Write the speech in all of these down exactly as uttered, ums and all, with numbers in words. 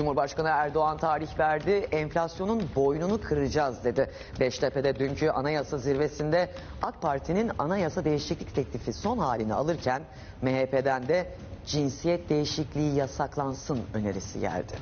Cumhurbaşkanı Erdoğan tarih verdi. Enflasyonun boynunu kıracağız dedi. Beştepe'de dünkü anayasa zirvesinde AK Parti'nin anayasa değişiklik teklifi son halini alırken M H P'den de cinsiyet değişikliği yasaklansın önerisi geldi.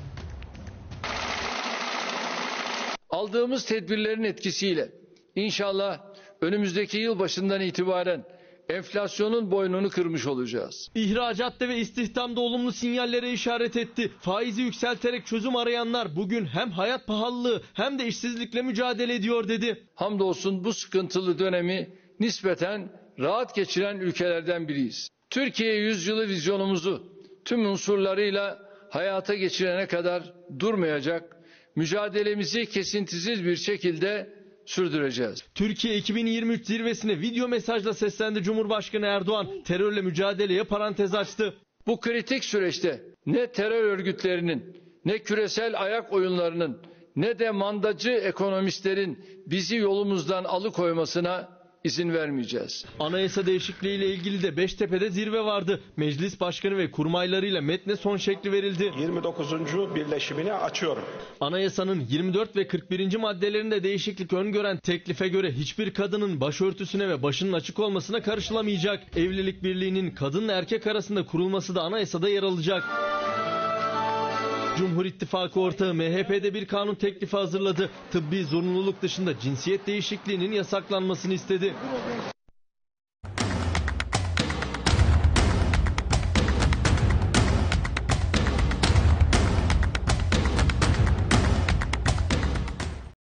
Aldığımız tedbirlerin etkisiyle inşallah önümüzdeki yıl başından itibaren enflasyonun boynunu kırmış olacağız. İhracatta ve istihdamda olumlu sinyallere işaret etti. Faizi yükselterek çözüm arayanlar bugün hem hayat pahalılığı hem de işsizlikle mücadele ediyor dedi. Hamdolsun bu sıkıntılı dönemi nispeten rahat geçiren ülkelerden biriyiz. Türkiye yüz yılı vizyonumuzu tüm unsurlarıyla hayata geçirene kadar durmayacak, mücadelemizi kesintisiz bir şekilde sürdüreceğiz. Türkiye iki bin yirmi üç zirvesine video mesajla seslendi Cumhurbaşkanı Erdoğan. Terörle mücadeleye parantez açtı. Bu kritik süreçte ne terör örgütlerinin, ne küresel ayak oyunlarının, ne de mandacı ekonomistlerin bizi yolumuzdan alıkoymasına izin vermeyeceğiz. Anayasa değişikliğiyle ilgili de Beştepe'de zirve vardı. Meclis başkanı ve kurmaylarıyla metne son şekli verildi. yirmi dokuzuncu birleşimini açıyorum. Anayasanın yirmi dört ve kırk birinci maddelerinde değişiklik öngören teklife göre hiçbir kadının başörtüsüne ve başının açık olmasına karışılamayacak. Evlilik birliğinin kadınla erkek arasında kurulması da anayasada yer alacak. Cumhur İttifakı ortağı M H P'de bir kanun teklifi hazırladı. Tıbbi zorunluluk dışında cinsiyet değişikliğinin yasaklanmasını istedi.